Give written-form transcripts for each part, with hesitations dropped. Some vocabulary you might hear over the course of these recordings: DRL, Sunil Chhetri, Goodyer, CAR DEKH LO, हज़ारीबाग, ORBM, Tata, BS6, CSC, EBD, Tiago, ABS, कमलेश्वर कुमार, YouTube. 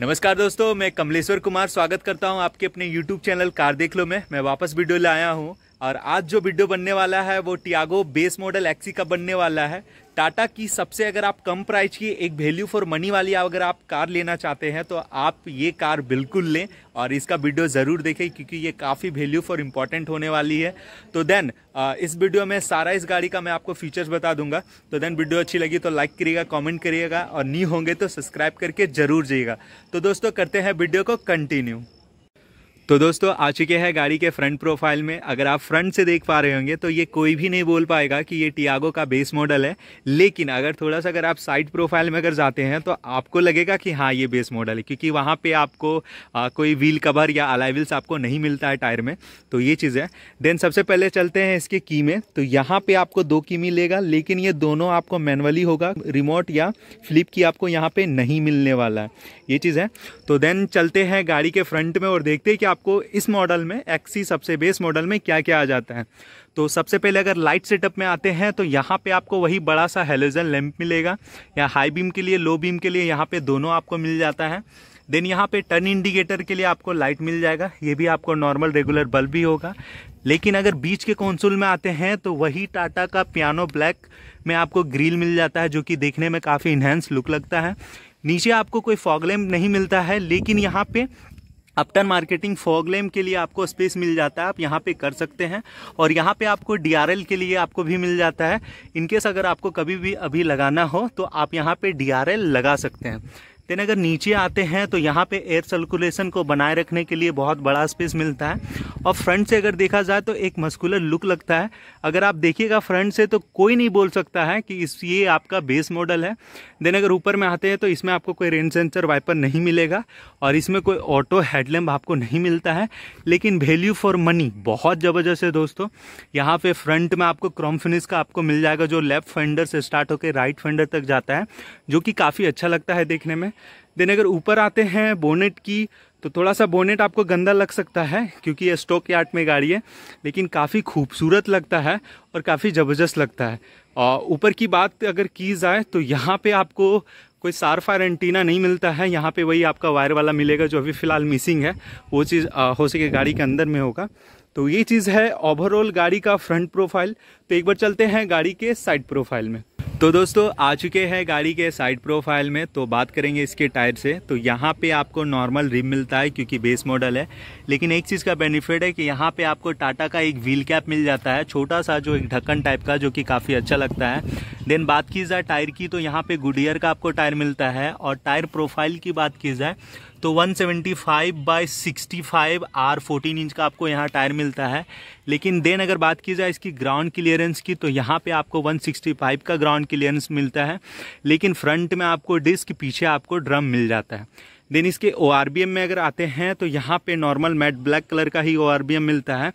नमस्कार दोस्तों, मैं कमलेश्वर कुमार स्वागत करता हूं आपके अपने YouTube चैनल कार देख लो में। मैं वापस वीडियो लाया हूं और आज जो वीडियो बनने वाला है वो टियागो बेस मॉडल एक्सी का बनने वाला है। टाटा की सबसे अगर आप कम प्राइस की एक वैल्यू फॉर मनी वाली अगर आप कार लेना चाहते हैं तो आप ये कार बिल्कुल लें और इसका वीडियो ज़रूर देखें क्योंकि ये काफ़ी वैल्यू फॉर इम्पॉर्टेंट होने वाली है। तो देन इस वीडियो में सारा इस गाड़ी का मैं आपको फीचर्स बता दूंगा। तो देन वीडियो अच्छी लगी तो लाइक करिएगा, कॉमेंट करिएगा और न्यू होंगे तो सब्सक्राइब करके ज़रूर जाइएगा। तो दोस्तों करते हैं वीडियो को कंटिन्यू। तो दोस्तों आ चुके हैं गाड़ी के फ्रंट प्रोफाइल में। अगर आप फ्रंट से देख पा रहे होंगे तो ये कोई भी नहीं बोल पाएगा कि ये टियागो का बेस मॉडल है, लेकिन अगर थोड़ा सा अगर आप साइड प्रोफाइल में अगर जाते हैं तो आपको लगेगा कि हाँ ये बेस मॉडल है, क्योंकि वहाँ पे आपको कोई व्हील कवर या अलाय व्हील्स आपको नहीं मिलता है टायर में। तो ये चीज़ है। देन सबसे पहले चलते हैं इसके की में। तो यहाँ पर आपको 2 की मिलेगा, लेकिन ये दोनों आपको मैनुअली होगा, रिमोट या फ्लिप की आपको यहाँ पर नहीं मिलने वाला है, ये चीज़ है। तो देन चलते हैं गाड़ी के फ्रंट में और देखते हैं कि आपको इस मॉडल में एक्सी सबसे बेस मॉडल में क्या क्या आ जाता है। तो सबसे पहले अगर लाइट सेटअप में आते हैं तो यहाँ पे आपको वही बड़ा सा हेलोजन लैंप मिलेगा, या हाई बीम के लिए लो बीम के लिए यहाँ पे दोनों आपको मिल जाता है। देन यहाँ पे टर्न इंडिकेटर के लिए आपको लाइट मिल जाएगा, ये भी आपको नॉर्मल रेगुलर बल्ब भी होगा। लेकिन अगर बीच के कंसोल में आते हैं तो वही टाटा का पियानो ब्लैक में आपको ग्रिल मिल जाता है, जो कि देखने में काफ़ी इन्हेंस लुक लगता है। नीचे आपको कोई फॉग लैंप नहीं मिलता है, लेकिन यहाँ पे अपटन मार्केटिंग फॉग लैंप के लिए आपको स्पेस मिल जाता है, आप यहाँ पे कर सकते हैं। और यहाँ पे आपको DRL के लिए आपको भी मिल जाता है, इनकेस अगर आपको कभी भी अभी लगाना हो तो आप यहाँ पे DRL लगा सकते हैं। देन अगर नीचे आते हैं तो यहाँ पे एयर सर्कुलेशन को बनाए रखने के लिए बहुत बड़ा स्पेस मिलता है। और फ्रंट से अगर देखा जाए तो एक मस्कुलर लुक लगता है। अगर आप देखिएगा फ्रंट से तो कोई नहीं बोल सकता है कि ये आपका बेस मॉडल है। देन अगर ऊपर में आते हैं तो इसमें आपको कोई रेन सेंसर वाइपर नहीं मिलेगा और इसमें कोई ऑटो हेडलैम्प आपको नहीं मिलता है, लेकिन वैल्यू फॉर मनी बहुत ज़बरदस्त है दोस्तों। यहाँ पर फ्रंट में आपको क्रोम फिनिश का आपको मिल जाएगा, जो लेफ्ट फेंडर से स्टार्ट होकर राइट फेंडर तक जाता है, जो कि काफ़ी अच्छा लगता है देखने में। देन अगर ऊपर आते हैं बोनेट की, तो थोड़ा सा बोनेट आपको गंदा लग सकता है क्योंकि ये स्टॉक यार्ड में गाड़ी है, लेकिन काफ़ी खूबसूरत लगता है और काफ़ी ज़बरदस्त लगता है। और ऊपर की बात अगर की जाए तो यहाँ पे आपको कोई सारफायर एंटीना नहीं मिलता है, यहाँ पे वही आपका वायर वाला मिलेगा जो अभी फ़िलहाल मिसिंग है, वो चीज़ हो सके गाड़ी के अंदर में होगा। तो ये चीज़ है ओवरऑल गाड़ी का फ्रंट प्रोफाइल। तो एक बार चलते हैं गाड़ी के साइड प्रोफाइल में। तो दोस्तों आ चुके हैं गाड़ी के साइड प्रोफाइल में। तो बात करेंगे इसके टायर से। तो यहाँ पे आपको नॉर्मल रिम मिलता है क्योंकि बेस मॉडल है, लेकिन एक चीज़ का बेनिफिट है कि यहाँ पे आपको टाटा का एक व्हील कैप मिल जाता है, छोटा सा जो एक ढक्कन टाइप का, जो कि काफ़ी अच्छा लगता है। देन बात की जाए टायर की तो यहाँ पे गुडियर का आपको टायर मिलता है। और टायर प्रोफाइल की बात की जाए तो 175/65 R14 इंच का आपको यहाँ टायर मिलता है। लेकिन देन अगर बात की जाए इसकी ग्राउंड क्लियरेंस की तो यहाँ पे आपको 165 का ग्राउंड क्लियरेंस मिलता है, लेकिन फ्रंट में आपको डिस्क, पीछे आपको ड्रम मिल जाता है। देन इसके ORBM में अगर आते हैं तो यहाँ पे नॉर्मल मैट ब्लैक कलर का ही ORBM मिलता है।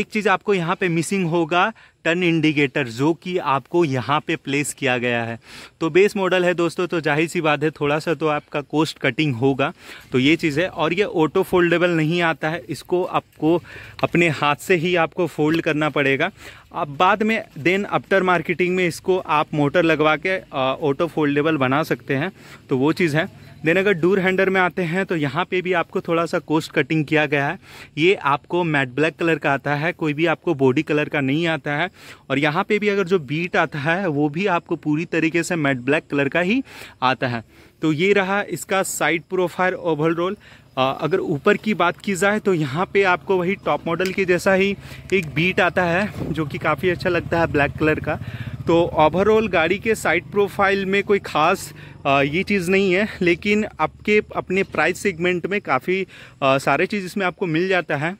एक चीज़ आपको यहाँ पे मिसिंग होगा, टर्न इंडिकेटर, जो कि आपको यहाँ पे प्लेस किया गया है। तो बेस मॉडल है दोस्तों, तो जाहिर सी बात है थोड़ा सा तो आपका कोस्ट कटिंग होगा, तो ये चीज़ है। और ये ऑटो फोल्डेबल नहीं आता है, इसको आपको अपने हाथ से ही आपको फोल्ड करना पड़ेगा। अब बाद में देन आफ्टर मार्केटिंग में इसको आप मोटर लगवा के ऑटो फोल्डेबल बना सकते हैं, तो वो चीज़ है। देन अगर डोर हैंडल में आते हैं तो यहाँ पे भी आपको थोड़ा सा कोस्ट कटिंग किया गया है, ये आपको मैट ब्लैक कलर का आता है, कोई भी आपको बॉडी कलर का नहीं आता है। और यहाँ पे भी अगर जो बीट आता है वो भी आपको पूरी तरीके से मैट ब्लैक कलर का ही आता है। तो ये रहा इसका साइड प्रोफाइल ओवरऑल। अगर ऊपर की बात की जाए तो यहाँ पे आपको वही टॉप मॉडल के जैसा ही एक बीट आता है, जो कि काफ़ी अच्छा लगता है ब्लैक कलर का। तो ओवरऑल गाड़ी के साइड प्रोफाइल में कोई ख़ास ये चीज़ नहीं है, लेकिन आपके अपने प्राइस सेगमेंट में काफ़ी सारे चीज़ इसमें आपको मिल जाता है।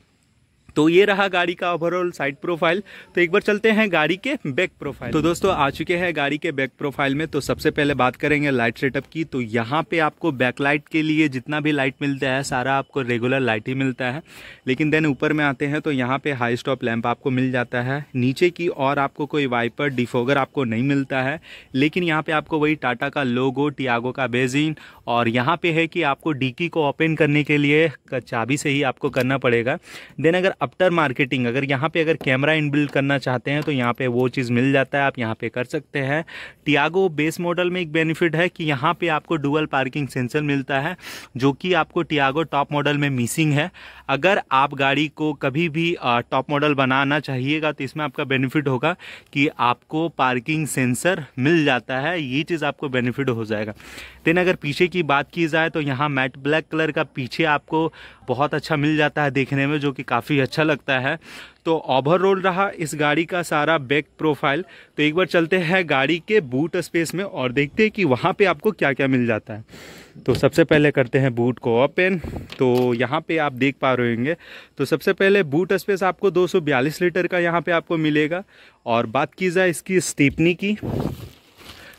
तो ये रहा गाड़ी का ओवरऑल साइड प्रोफाइल। तो एक बार चलते हैं गाड़ी के बैक प्रोफाइल। तो दोस्तों आ चुके हैं गाड़ी के बैक प्रोफाइल में। तो सबसे पहले बात करेंगे लाइट सेटअप की। तो यहाँ पे आपको बैकलाइट के लिए जितना भी लाइट मिलता है सारा आपको रेगुलर लाइट ही मिलता है। लेकिन देन ऊपर में आते हैं तो यहाँ पे हाई स्टॉप लैंप आपको मिल जाता है। नीचे की और आपको कोई वाइपर डिफोगर आपको नहीं मिलता है, लेकिन यहाँ पे आपको वही टाटा का लोगो, टियागो का बेजिन। और यहाँ पे है कि आपको डिक्की को ओपन करने के लिए चाबी से ही आपको करना पड़ेगा। देन अगर आफ्टर मार्केटिंग, अगर यहाँ पे अगर कैमरा इनबिल्ड करना चाहते हैं तो यहाँ पे वो चीज़ मिल जाता है, आप यहाँ पे कर सकते हैं। टियागो बेस मॉडल में एक बेनिफिट है कि यहाँ पे आपको डुअल पार्किंग सेंसर मिलता है, जो कि आपको टियागो टॉप मॉडल में मिसिंग है। अगर आप गाड़ी को कभी भी टॉप मॉडल बनाना चाहिएगा तो इसमें आपका बेनिफिट होगा कि आपको पार्किंग सेंसर मिल जाता है, ये चीज़ आपको बेनिफिट हो जाएगा। देन अगर पीछे की बात की जाए तो यहाँ मैट ब्लैक कलर का पीछे आपको बहुत अच्छा मिल जाता है देखने में, जो कि काफ़ी अच्छा लगता है। तो ओवरऑल रहा इस गाड़ी का सारा बैक प्रोफाइल। तो एक बार चलते हैं गाड़ी के बूट स्पेस में और देखते हैं कि वहाँ पे आपको क्या क्या मिल जाता है। तो सबसे पहले करते हैं बूट को ओपन। तो यहाँ पे आप देख पा रहे होंगे, तो सबसे पहले बूट स्पेस आपको 242 लीटर का यहाँ पे आपको मिलेगा। और बात की जाए इसकी स्टीपनी की,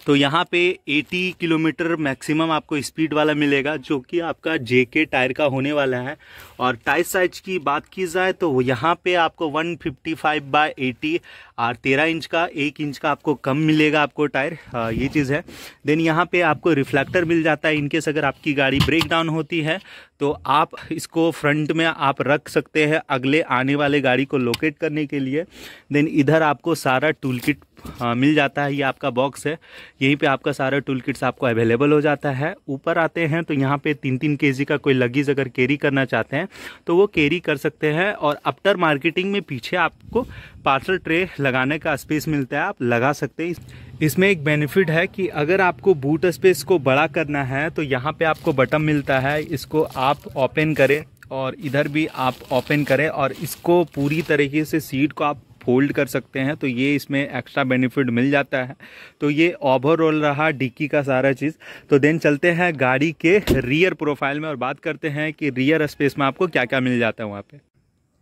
तो यहाँ पे 80 किलोमीटर मैक्सिमम आपको स्पीड वाला मिलेगा, जो कि आपका JK टायर का होने वाला है। और टायर साइज की बात की जाए तो यहाँ पे आपको 155/80 और 13 इंच का 1 इंच का आपको कम मिलेगा आपको टायर, ये चीज़ है। देन यहाँ पे आपको रिफ्लेक्टर मिल जाता है, इनकेस अगर आपकी गाड़ी ब्रेक डाउन होती है तो आप इसको फ्रंट में आप रख सकते हैं अगले आने वाले गाड़ी को लोकेट करने के लिए। देन इधर आपको सारा टूल किट मिल जाता है, ये आपका बॉक्स है, यहीं पे आपका सारा टूल किट्स आपको अवेलेबल हो जाता है। ऊपर आते हैं तो यहाँ पे 3-3 केजी का कोई लगेज अगर कैरी करना चाहते हैं तो वो कैरी कर सकते हैं। और आफ्टर मार्केटिंग में पीछे आपको पार्सल ट्रे लगाने का स्पेस मिलता है, आप लगा सकते हैं। इसमें एक बेनिफिट है कि अगर आपको बूट स्पेस को बड़ा करना है तो यहाँ पे आपको बटन मिलता है, इसको आप ओपन करें और इधर भी आप ओपन करें और इसको पूरी तरीके से सीट को आप फोल्ड कर सकते हैं, तो ये इसमें एक्स्ट्रा बेनिफिट मिल जाता है। तो ये ओवरऑल रहा डिक्की का सारा चीज़। तो देन चलते हैं गाड़ी के रियर प्रोफाइल में और बात करते हैं कि रियर स्पेस में आपको क्या क्या मिल जाता है वहाँ पे।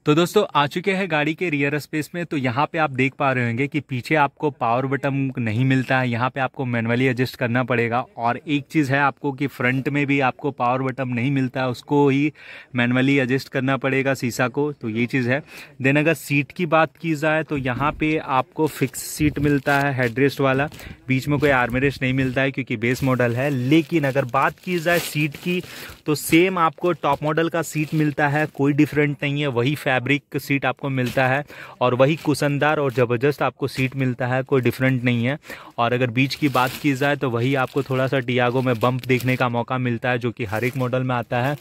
तो दोस्तों आ चुके हैं गाड़ी के रियर स्पेस में। तो यहाँ पे आप देख पा रहे होंगे कि पीछे आपको पावर बटन नहीं मिलता है, यहाँ पे आपको मैनुअली एडजस्ट करना पड़ेगा। और एक चीज़ है आपको कि फ्रंट में भी आपको पावर बटन नहीं मिलता है, उसको ही मैनुअली एडजस्ट करना पड़ेगा शीशा को, तो ये चीज़ है। देन अगर सीट की बात की जाए तो यहाँ पर आपको फिक्स सीट मिलता है हेडरेस्ट वाला, बीच में कोई आर्मरेस्ट नहीं मिलता है क्योंकि बेस मॉडल है। लेकिन अगर बात की जाए सीट की तो सेम आपको टॉप मॉडल का सीट मिलता है, कोई डिफरेंट नहीं है, वही फैब्रिक सीट आपको मिलता है और वही कुशनदार और ज़बरदस्त आपको सीट मिलता है, कोई डिफरेंट नहीं है। और अगर बीच की बात की जाए तो वही आपको थोड़ा सा टियागो में बम्प देखने का मौका मिलता है, जो कि हर एक मॉडल में आता है।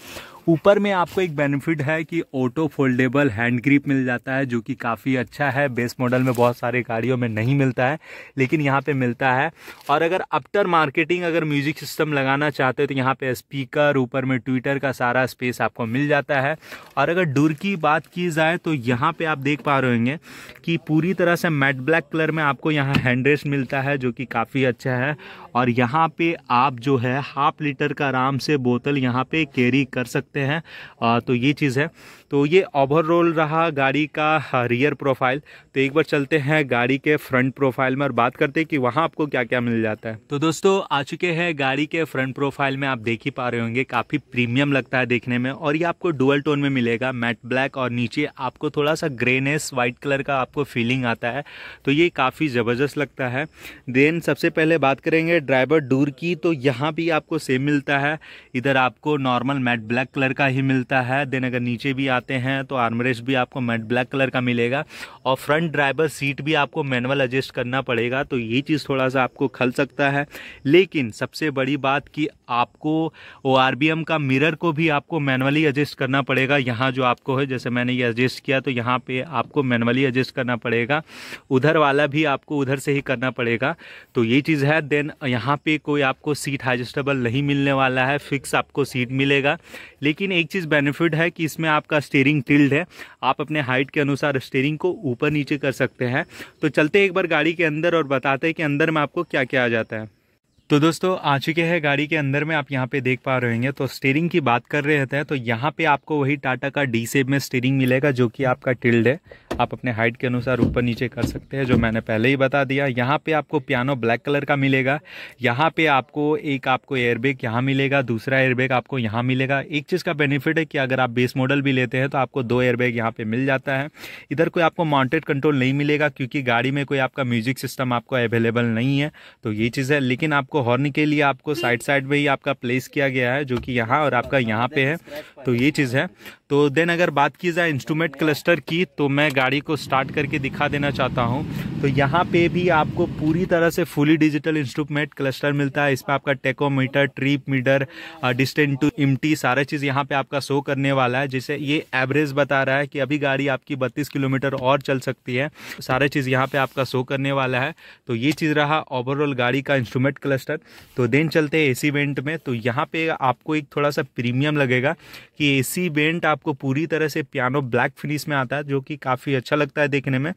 ऊपर में आपको एक बेनिफिट है कि ऑटो फोल्डेबल हैंड ग्रिप मिल जाता है, जो कि काफ़ी अच्छा है, बेस मॉडल में बहुत सारे गाड़ियों में नहीं मिलता है लेकिन यहाँ पे मिलता है। और अगर आफ्टर मार्केटिंग अगर म्यूजिक सिस्टम लगाना चाहते हो तो यहाँ पे स्पीकर, ऊपर में ट्विटर का सारा स्पेस आपको मिल जाता है। और अगर डोर की बात की जाए तो यहाँ पर आप देख पा रहे होंगे कि पूरी तरह से मैट ब्लैक कलर में आपको यहाँ हैंड रेस्ट मिलता है, जो कि काफ़ी अच्छा है। और यहाँ पर आप जो है 1/2 लीटर का आराम से बोतल यहाँ पर कैरी कर सकते हैं, तो ये चीज़ है। तो ये ओवरऑल रहा गाड़ी का रियर प्रोफाइल। तो एक बार चलते हैं गाड़ी के फ्रंट प्रोफाइल में और बात करते हैं कि वहाँ आपको क्या क्या मिल जाता है। तो दोस्तों आ चुके हैं गाड़ी के फ्रंट प्रोफाइल में, आप देख ही पा रहे होंगे काफ़ी प्रीमियम लगता है देखने में। और ये आपको डुअल टोन में मिलेगा, मैट ब्लैक, और नीचे आपको थोड़ा सा ग्रेनेस वाइट कलर का आपको फीलिंग आता है, तो ये काफ़ी ज़बरदस्त लगता है। देन सबसे पहले बात करेंगे ड्राइवर डोर की, तो यहाँ भी आपको सेम मिलता है, इधर आपको नॉर्मल मैट ब्लैक कलर का ही मिलता है। देन अगर नीचे भी आते हैं तो आर्मरेस्ट भी आपको मैट ब्लैक कलर का मिलेगा। और फ्रंट ड्राइवर सीट भी आपको मैनुअल एडजस्ट करना पड़ेगा, तो ये चीज़ थोड़ा सा आपको खल सकता है। लेकिन सबसे बड़ी बात कि आपको ORBM का मिरर को भी आपको मैनुअली एडजस्ट करना पड़ेगा, यहाँ जो आपको है जैसे मैंने ये एडजस्ट किया तो यहाँ पर आपको मैनुअली एडजस्ट करना पड़ेगा, उधर वाला भी आपको उधर से ही करना पड़ेगा, तो ये चीज़ है। देन यहाँ पर कोई आपको सीट एडजस्टेबल नहीं मिलने वाला है, फिक्स आपको सीट मिलेगा। लेकिन एक चीज़ बेनिफिट है कि इसमें आपका स्टीयरिंग टिल्ड है, आप अपने हाइट के अनुसार स्टीयरिंग को ऊपर नीचे कर सकते हैं। तो चलते हैं एक बार गाड़ी के अंदर और बताते हैं कि अंदर में आपको क्या क्या आ जाता है। तो दोस्तों आ चुके हैं गाड़ी के अंदर में, आप यहाँ पे देख पा रहे होंगे। तो स्टीयरिंग की बात कर रहे थे तो यहाँ पे आपको वही टाटा का डी शेप में स्टीयरिंग मिलेगा, जो कि आपका टिल्ड है, आप अपने हाइट के अनुसार ऊपर नीचे कर सकते हैं, जो मैंने पहले ही बता दिया। यहाँ पे आपको पियानो ब्लैक कलर का मिलेगा, यहाँ पे आपको एक आपको एयरबैग यहाँ मिलेगा, दूसरा एयरबैग आपको यहाँ मिलेगा। एक चीज़ का बेनिफिट है कि अगर आप बेस मॉडल भी लेते हैं तो आपको 2 एयरबैग यहाँ पर मिल जाता है। इधर कोई आपको माउंटेड कंट्रोल नहीं मिलेगा क्योंकि गाड़ी में कोई आपका म्यूजिक सिस्टम आपको अवेलेबल नहीं है, तो ये चीज़ है। लेकिन आपको आपको हॉर्न के लिए आपको साइड साइड में ही आपका प्लेस किया गया है, जो कि यहाँ और आपका यहाँ पे है, तो ये चीज़ है। तो देन अगर बात की जाए इंस्ट्रूमेंट क्लस्टर की, तो मैं गाड़ी को स्टार्ट करके दिखा देना चाहता हूँ। तो यहाँ पे भी आपको पूरी तरह से फुली डिजिटल इंस्ट्रूमेंट क्लस्टर मिलता है। इसमें आपका tachometer, trip meter, distance to empty सारा चीज़ यहाँ पे आपका शो करने वाला है। जैसे ये एवरेज बता रहा है कि अभी गाड़ी आपकी 32 किलोमीटर और चल सकती है, सारा चीज़ यहाँ पे आपका शो करने वाला है। तो ये चीज़ रहा ओवरऑल गाड़ी का इंस्ट्रूमेंट क्लस्टर। तो देन चलते हैं एसी वेंट में। तो यहाँ पे आपको एक थोड़ा सा प्रीमियम लगेगा कि एसी वेंट आपको पूरी तरह से पियानो ब्लैक फिनिश में आता है, जो कि काफ़ी अच्छा लगता है देखने में।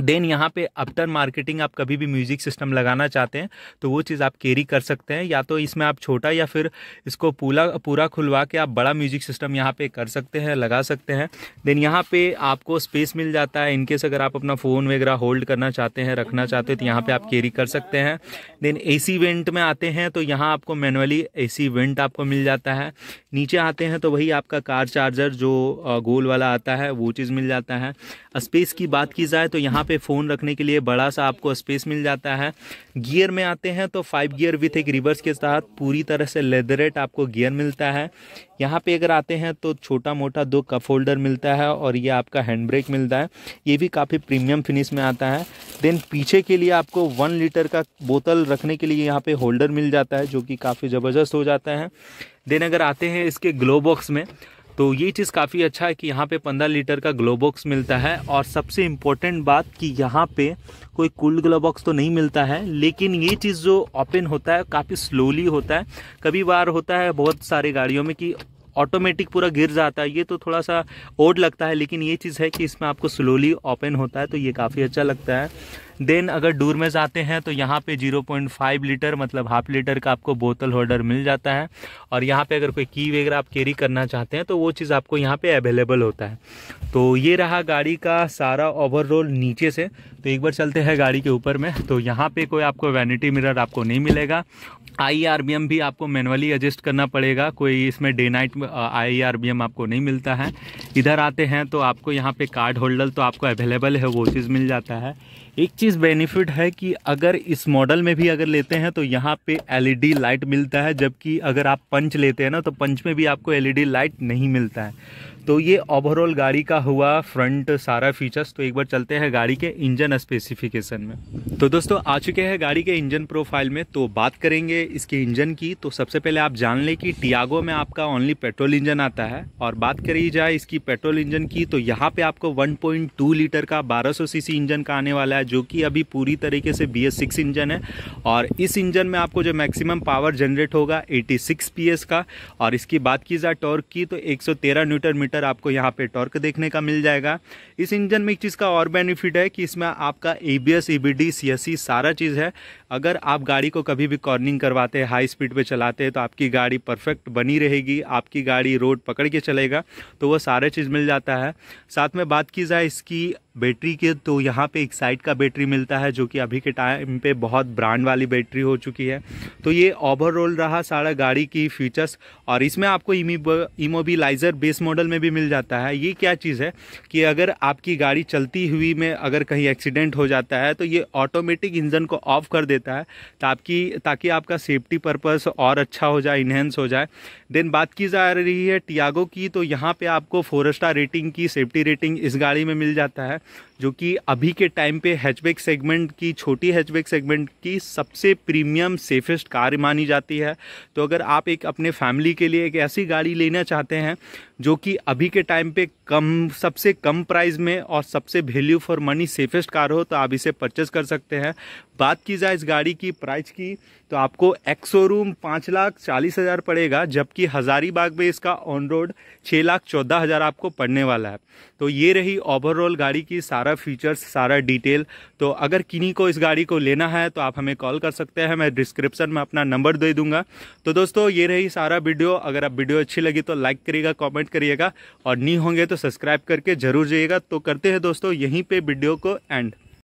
देन यहाँ पे आफ्टर मार्केटिंग आप कभी भी म्यूजिक सिस्टम लगाना चाहते हैं तो वो चीज़ आप कैरी कर सकते हैं, या तो इसमें आप छोटा या फिर इसको पूरा खुलवा के आप बड़ा म्यूजिक सिस्टम यहाँ पे कर सकते हैं, लगा सकते हैं। देन यहाँ पे आपको स्पेस मिल जाता है, इनकेस अगर आप अपना फ़ोन वगैरह होल्ड करना चाहते हैं, रखना चाहते हैं, तो यहाँ पर आप कैरी कर सकते हैं। देन ए सी वेंट में आते हैं तो यहाँ आपको मैनुअली ए सी वेंट आपको मिल जाता है। नीचे आते हैं तो वही आपका कार चार्जर जो गोल वाला आता है वो चीज़ मिल जाता है। स्पेस की बात की जाए तो यहाँ पे फ़ोन रखने के लिए बड़ा सा आपको स्पेस मिल जाता है। गियर में आते हैं तो 5 गियर विथ एक रिवर्स के साथ पूरी तरह से लेदरेट आपको गियर मिलता है। यहाँ पे अगर आते हैं तो छोटा मोटा 2 कप होल्डर मिलता है और ये आपका हैंड ब्रेक मिलता है, ये भी काफ़ी प्रीमियम फिनिश में आता है। देन पीछे के लिए आपको 1 लीटर का बोतल रखने के लिए यहाँ पे होल्डर मिल जाता है, जो कि काफ़ी ज़बरदस्त हो जाता है। देन अगर आते हैं इसके ग्लो बॉक्स में तो ये चीज़ काफ़ी अच्छा है कि यहाँ पे 15 लीटर का ग्लो बॉक्स मिलता है। और सबसे इम्पोर्टेंट बात कि यहाँ पे कोई कूल्ड ग्लो बॉक्स तो नहीं मिलता है, लेकिन ये चीज़ जो ओपन होता है काफ़ी स्लोली होता है। कभी बार होता है बहुत सारे गाड़ियों में कि ऑटोमेटिक पूरा गिर जाता है, ये तो थोड़ा सा ओड लगता है, लेकिन ये चीज़ है कि इसमें आपको स्लोली ओपन होता है, तो ये काफ़ी अच्छा लगता है। देन अगर दूर में जाते हैं तो यहाँ पे 0.5 लीटर मतलब हाफ लीटर का आपको बोतल होल्डर मिल जाता है। और यहाँ पे अगर कोई की वगैरह आप कैरी करना चाहते हैं तो वो चीज़ आपको यहाँ पे अवेलेबल होता है। तो ये रहा गाड़ी का सारा ओवरऑल नीचे से। तो एक बार चलते हैं गाड़ी के ऊपर में। तो यहाँ पे कोई आपको वैनिटी मिरर आपको नहीं मिलेगा। IRBM भी आपको मैनुअली एडजस्ट करना पड़ेगा, कोई इसमें डे नाइट IRBM आपको नहीं मिलता है। इधर आते हैं तो आपको यहाँ पे कार्ड होल्डर तो आपको अवेलेबल है, वो चीज़ मिल जाता है। एक चीज़ बेनिफिट है कि अगर इस मॉडल में भी अगर लेते हैं तो यहाँ पे LED लाइट मिलता है, जबकि अगर आप पंच लेते हैं ना तो पंच में भी आपको LED लाइट नहीं मिलता है। तो ये ओवरऑल गाड़ी का हुआ फ्रंट सारा फीचर्स। तो एक बार चलते हैं गाड़ी के इंजन स्पेसिफिकेशन में। तो दोस्तों आ चुके हैं गाड़ी के इंजन प्रोफाइल में। तो बात करेंगे इसके इंजन की। तो सबसे पहले आप जान लें कि टियागो में आपका ओनली पेट्रोल इंजन आता है। और बात करी जाए इसकी पेट्रोल इंजन की तो यहाँ पे आपको 1.2 लीटर का 1200 सीसी इंजन का आने वाला है, जो कि अभी पूरी तरीके से BS6 इंजन है। और इस इंजन में आपको जो मैक्सिमम पावर जनरेट होगा 86 PS का। और इसकी बात की जाए टॉर्क की तो 113 Nm आपको यहाँ पे टॉर्क देखने का मिल जाएगा। इस इंजन में एक चीज़ का और बेनिफिट है कि इसमें आपका ABS, EBD, CSC सारा चीज़ है। अगर आप गाड़ी को कभी भी कॉर्निंग करवाते हैं, हाई स्पीड पे चलाते हैं तो आपकी गाड़ी परफेक्ट बनी रहेगी, आपकी गाड़ी रोड पकड़ के चलेगा, तो वो सारा चीज़ मिल जाता है। साथ में बात की जाए इसकी बैटरी के तो यहाँ पे एक साइड का बैटरी मिलता है, जो कि अभी के टाइम पे बहुत ब्रांड वाली बैटरी हो चुकी है। तो ये ओवरऑल रहा सारा गाड़ी की फीचर्स। और इसमें आपको इमोबिलाइज़र बेस मॉडल में भी मिल जाता है। ये क्या चीज़ है कि अगर आपकी गाड़ी चलती हुई में अगर कहीं एक्सीडेंट हो जाता है तो ये ऑटोमेटिक इंजन को ऑफ कर देता है, ताकि आपका सेफ्टी पर्पस और अच्छा हो जाए, इन्हेंस हो जाए। देन बात की जा रही है टियागो की तो यहाँ पर आपको 4 स्टार रेटिंग की सेफ्टी रेटिंग इस गाड़ी में मिल जाता है, जो कि अभी के टाइम पे हैचबैक सेगमेंट की, छोटी हैचबैक सेगमेंट की सबसे प्रीमियम सेफेस्ट कार मानी जाती है। तो अगर आप एक अपने फैमिली के लिए एक ऐसी गाड़ी लेना चाहते हैं जो कि अभी के टाइम पे सबसे कम प्राइस में और सबसे value for money safest car हो तो आप इसे परचेस कर सकते हैं। बात की जाए इस गाड़ी की प्राइस की तो आपको एक्स-शोरूम 5,40,000 पड़ेगा, जबकि हज़ारीबाग में इसका ऑन रोड 6,14,000 आपको पड़ने वाला है। तो ये रही ओवरऑल गाड़ी की सारा फीचर्स, सारा डिटेल। तो अगर किन्हीं को इस गाड़ी को लेना है तो आप हमें कॉल कर सकते हैं, मैं डिस्क्रिप्शन में अपना नंबर दे दूँगा। तो दोस्तों ये रही सारा वीडियो। अगर आप वीडियो अच्छी लगी तो लाइक करिएगा, कॉमेंट करिएगा और नहीं होंगे तो सब्सक्राइब करके जरूर जाइएगा। तो करते हैं दोस्तों यहीं पे वीडियो को एंड।